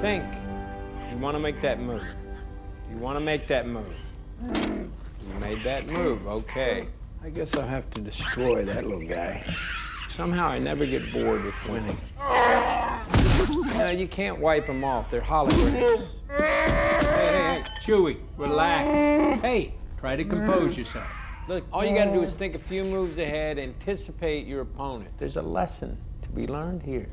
think you want to make that move. You want to make that move. You made that move, okay. I guess I'll have to destroy that little guy. Somehow I never get bored with winning. No, you can't wipe them off. They're holograms. Hey, Chewie, relax. Hey, try to compose yourself. Look, all you gotta do is think a few moves ahead, anticipate your opponent. There's a lesson to be learned here.